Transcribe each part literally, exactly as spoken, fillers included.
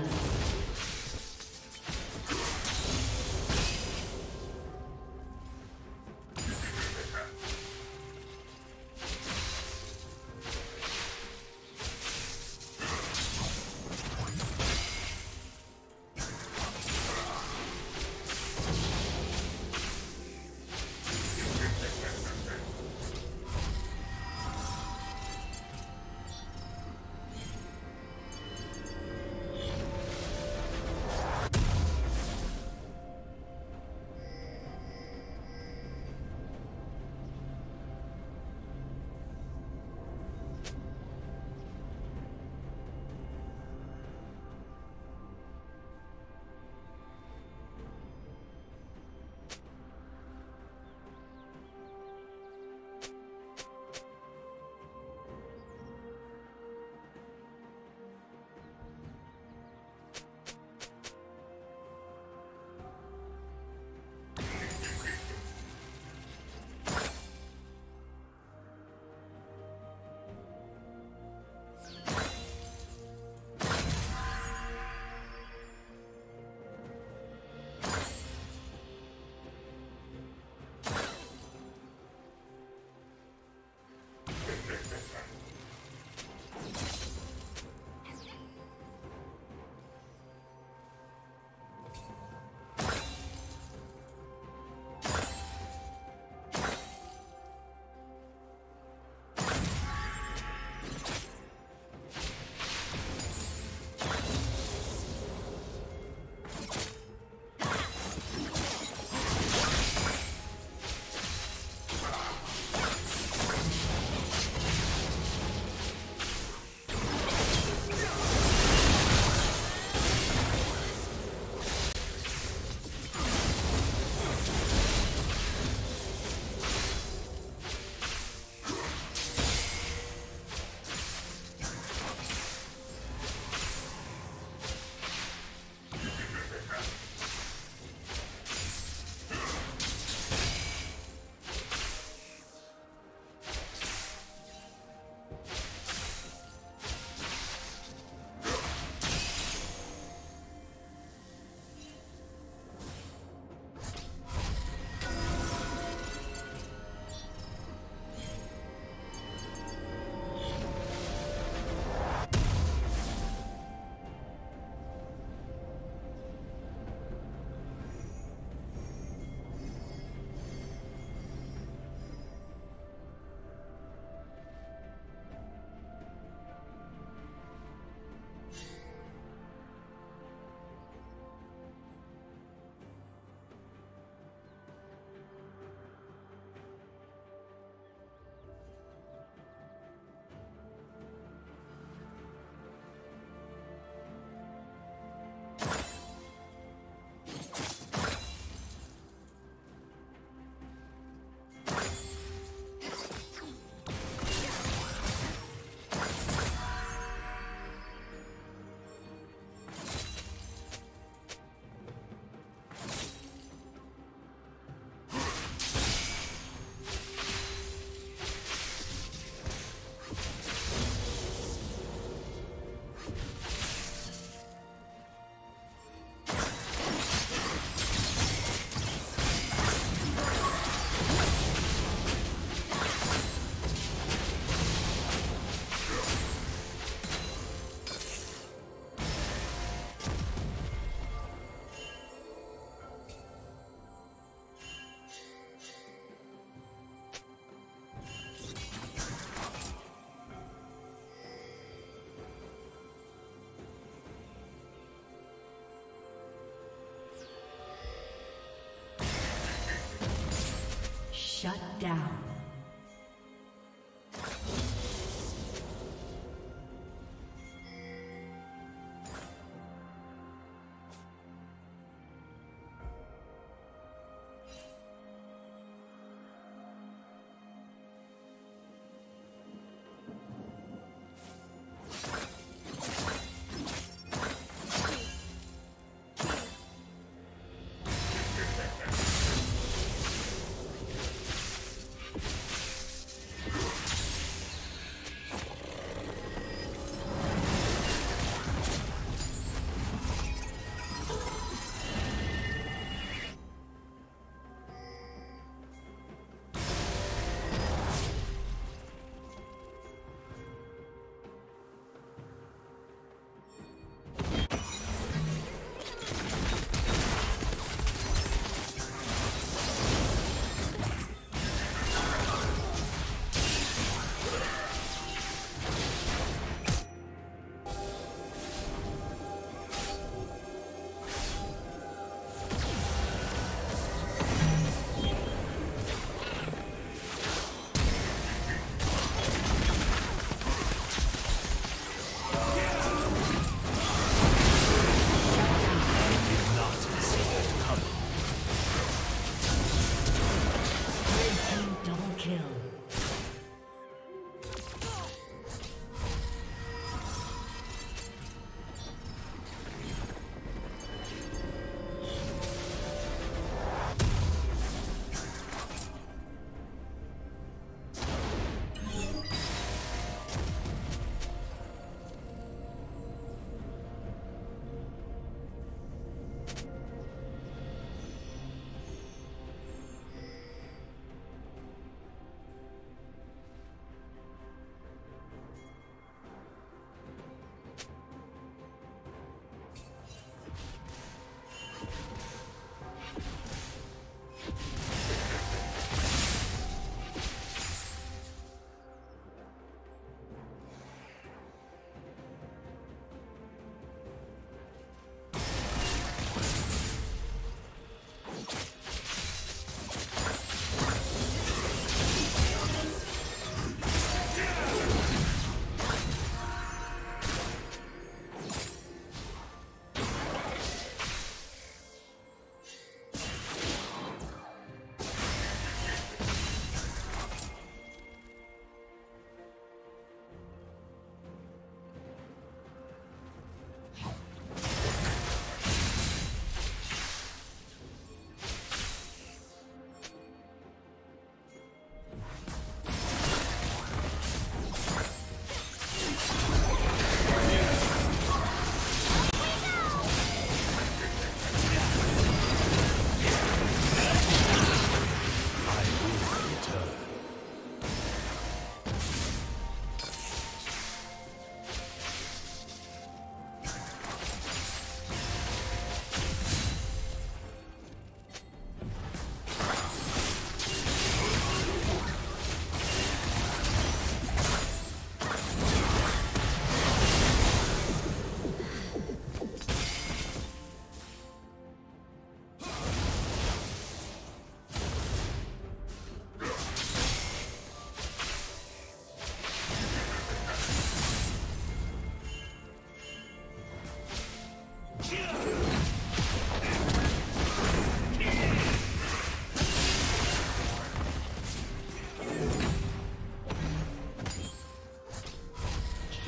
blood. Shut down.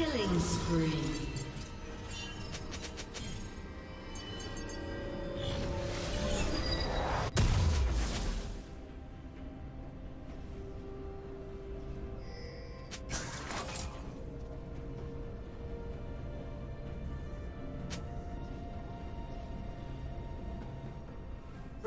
Killing spree.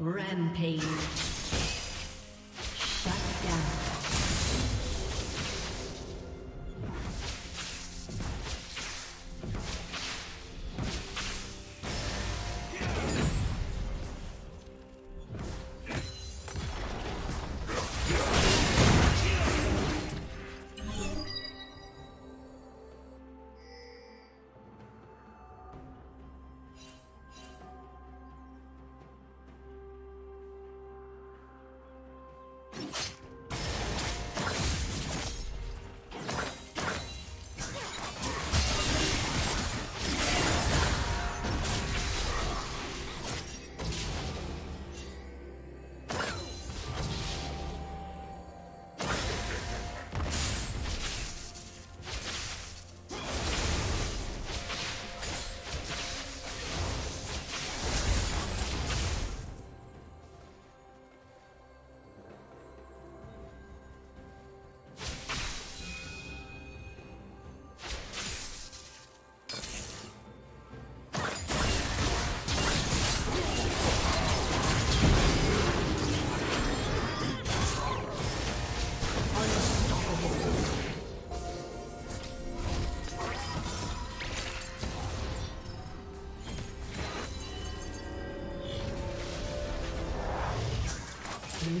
Rampage. Shut down. Blue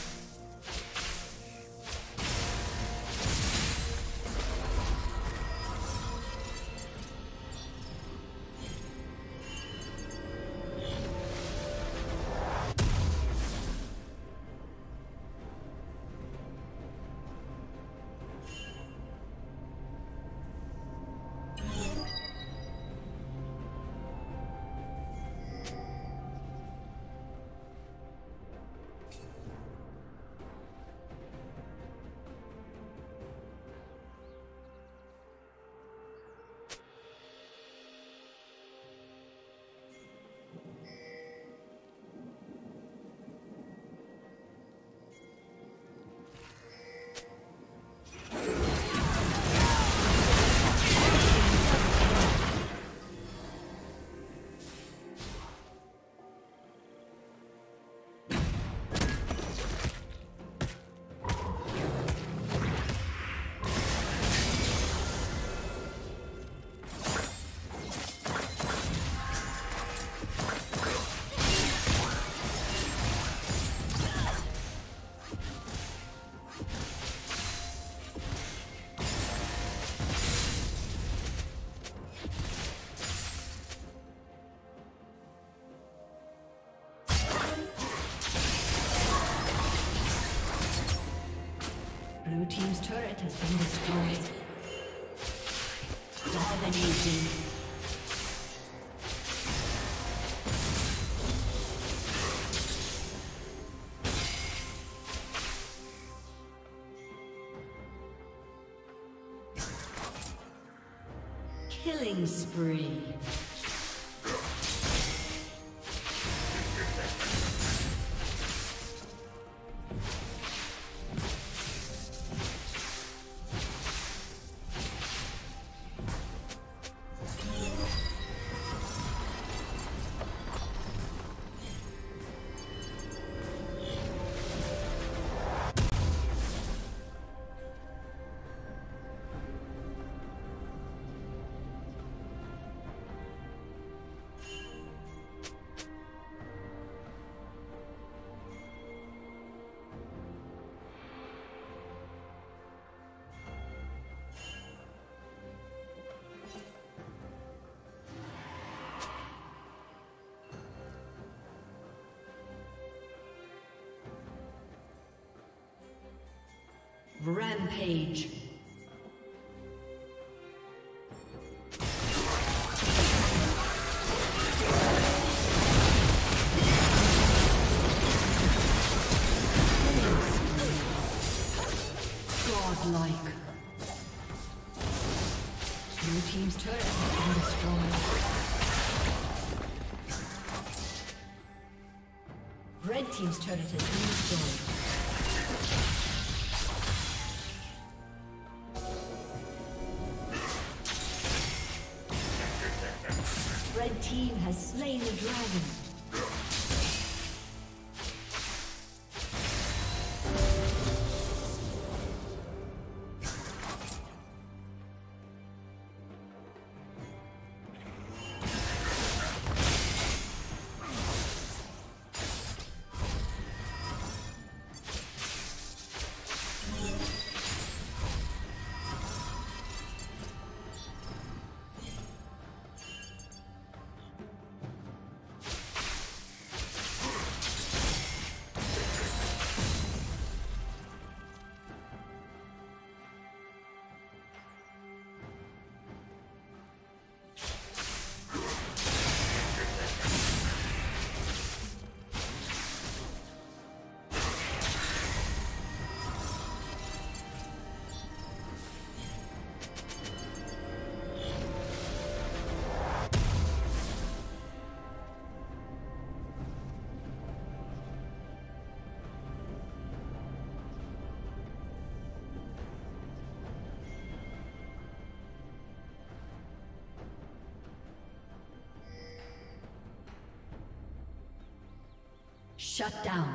Blue team's turret has been destroyed. Dominating. Killing spree. Rampage. Godlike. Blue team's turret has been destroyed. Red team's turret has been destroyed. Team has slain the dragon. Shut down.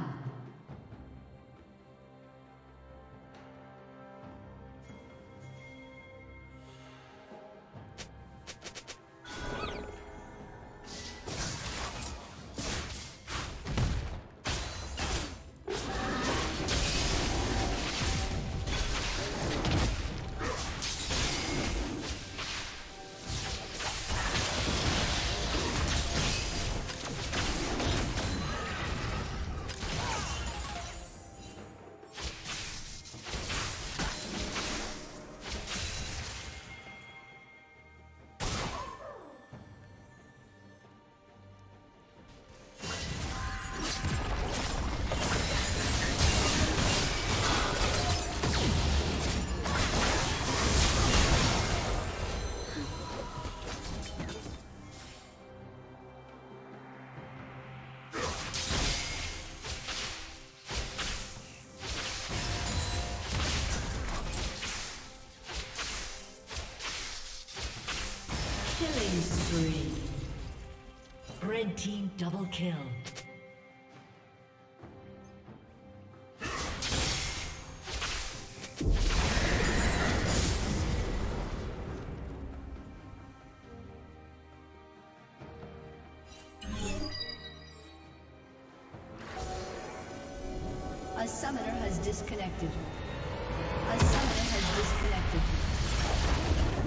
Killing spree. Red team double kill. A summoner has disconnected. A summoner has disconnected.